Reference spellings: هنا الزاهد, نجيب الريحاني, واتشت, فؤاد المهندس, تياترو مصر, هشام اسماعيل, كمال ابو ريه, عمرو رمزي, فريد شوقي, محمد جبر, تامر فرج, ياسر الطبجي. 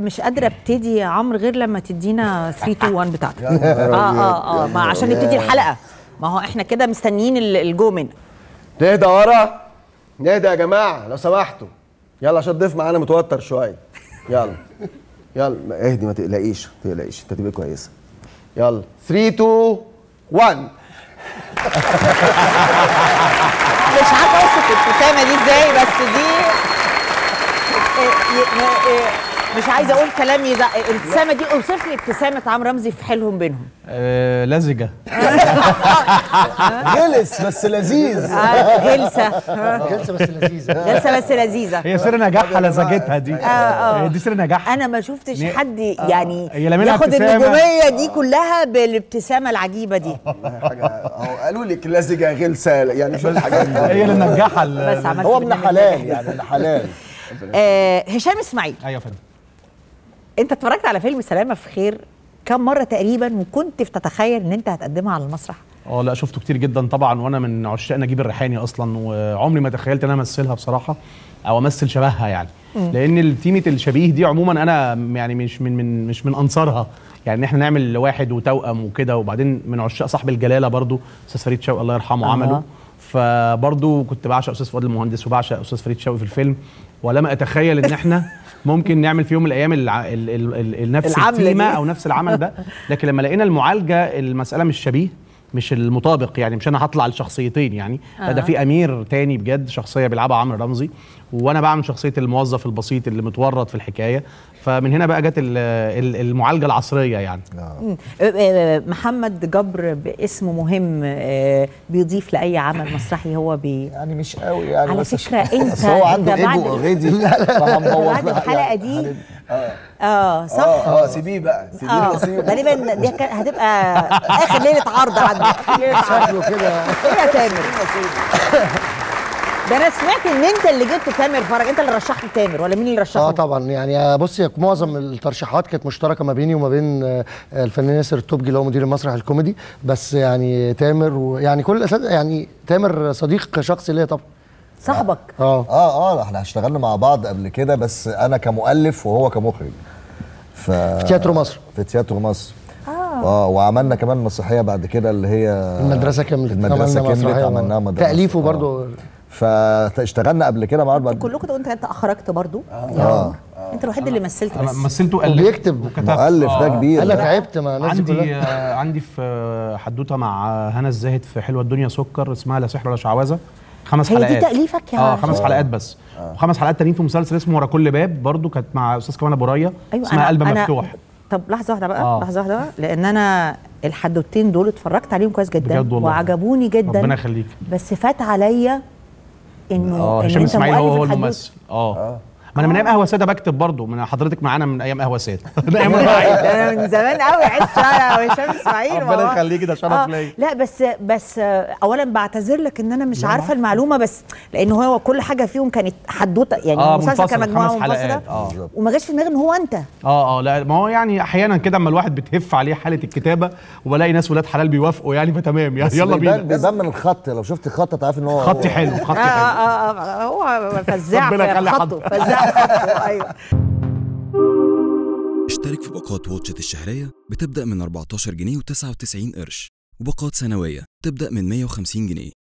مش قادره ابتدي يا عمرو غير لما تدينا 3-2-1 بتاعتك. ما عشان نبتدي الحلقه، ما هو احنا كده مستنيين الجو منك. نهدى ورا، نهدى يا جماعه لو سمحتوا، يلا عشان الضيف معانا متوتر شويه. يلا يلا اهدي، ما تقلقيش ما تقلقيش، انت هتبقى كويسه. يلا 3-2-1. مش عارفه اوصف الابتسامه دي ازاي، بس دي مش عايزه اقول كلام يزعق. الابتسامه دي اوصف لي ابتسامه عمرو رمزي في حيلهم بينهم. لزجه، جلس بس لذيذ. جلسه بس لذيذه، جلسه بس لذيذه، هي سر نجاحها لزجتها دي. دي سر نجاحها. انا ما شفتش حد يعني ياخد النجوميه دي كلها بالابتسامه العجيبه دي. قالوا لك لزجه غلسه يعني شو الحاجات دي هي اللي نجحها. هو ابن حلال يعني، ابن حلال. هشام اسماعيل، ايوه يا فندم، انت اتفرجت على فيلم سلامه في خير كم مره تقريبا، وكنت بتتخيل ان انت هتقدمها على المسرح؟ لا شفته كتير جدا طبعا، وانا من عشاق نجيب الريحاني اصلا، وعمري ما تخيلت ان انا امثلها بصراحه او امثل شبهها يعني، لان تيمه الشبيه دي عموما انا يعني مش من انصارها، يعني ان احنا نعمل واحد وتوأم وكده. وبعدين من عشاق صاحب الجلاله برضو استاذ فريد شوقي الله يرحمه، عمله فبرضو كنت بعشق استاذ فؤاد المهندس وبعشق استاذ فريد شوقي في الفيلم، ولم اتخيل ان احنا ممكن نعمل في يوم من الايام نفس التيمه او نفس العمل ده. لكن لما لقينا المعالجه، المساله مش شبيه، مش المطابق يعني، مش انا هطلع لشخصيتين يعني، ده في امير تاني بجد، شخصيه بيلعبها عمرو رمزي، وانا بعمل شخصيه الموظف البسيط اللي متورط في الحكايه. فمن هنا بقى جت المعالجه العصريه يعني. محمد جبر باسمه مهم، بيضيف لاي عمل مسرحي هو يعني مش قوي يعني، على فكره انت هو عنده ايجو اوريدي، فهنبوظ له الحلقه دي. صح. سيبيه بقى، سيبيه غالبا دي هتبقى اخر ليله عرض عندك شكله كده. يا تامر ده انا سمعت ان انت اللي جبت تامر فرج، انت اللي رشحت تامر ولا مين اللي رشحه؟ طبعا يعني بصي، معظم الترشيحات كانت مشتركه ما بيني وما بين الفنان ياسر الطبجي اللي هو مدير المسرح الكوميدي، بس يعني تامر ويعني كل يعني تامر صديق شخصي ليا طبعا، صاحبك. احنا اشتغلنا مع بعض قبل كده، بس انا كمؤلف وهو كمخرج في تياترو مصر، في تياترو مصر. وعملنا كمان مسرحيه بعد كده اللي هي المدرسه كملت، عملناها مدرسه تأليفه برضو. فاشتغلنا قبل كده مع بعض كلكم. انت اخرجت برضو يا عمرو، انت الوحيد اللي مثلت، بس مثلته وألف وبيكتب مؤلف، ده كبير. انا تعبت مع نفسي كلها. عندي في حدوته مع هنا الزاهد في حلوه الدنيا سكر، اسمها لا سحر ولا شعوذه، 5 حلقات. هي دي تأليفك يعني؟ 5 حلقات بس، و5 حلقات تانيين في مسلسل اسمه ورا كل باب برضو، كانت مع استاذ كمال ابو ريه، اسمها قلب مفتوح. طب لحظه واحده بقى، لحظه واحده بقى، لان انا الحدوتين دول اتفرجت عليهم كويس جدا وعجبوني جدا، ربنا يخليك، بس فات عليا انه هشام اسماعيل هو الممثل. ما انا من ايام قهوه ساده بكتب برضه، من حضرتك معانا من ايام قهوه ساده. انا من زمان قوي عشت على هشام اسماعيل، ربنا يخليك، ده شرف ليا. لا بس اولا بعتذر لك ان انا مش عارفه المعلومه، بس لان هو كل حاجه فيهم كانت حدوته يعني، المسلسل كان مجموعه منفصله وما جاش في دماغي ان هو انت. لا ما هو يعني احيانا كده اما الواحد بتهف عليه حاله الكتابه، وبلاقي ناس ولاد حلال بيوافقوا يعني، فتمام يعني، يلا بينا. بيبان من الخط، لو شفت الخط تعرف ان هو خطي حلو، خطي حلو. هو فزاع في خطه، فزاع. اشترك في باقات واتشت الشهرية بتبدأ من 14 جنيه و99 قرش، وباقات سنوية تبدأ من 150 جنيه.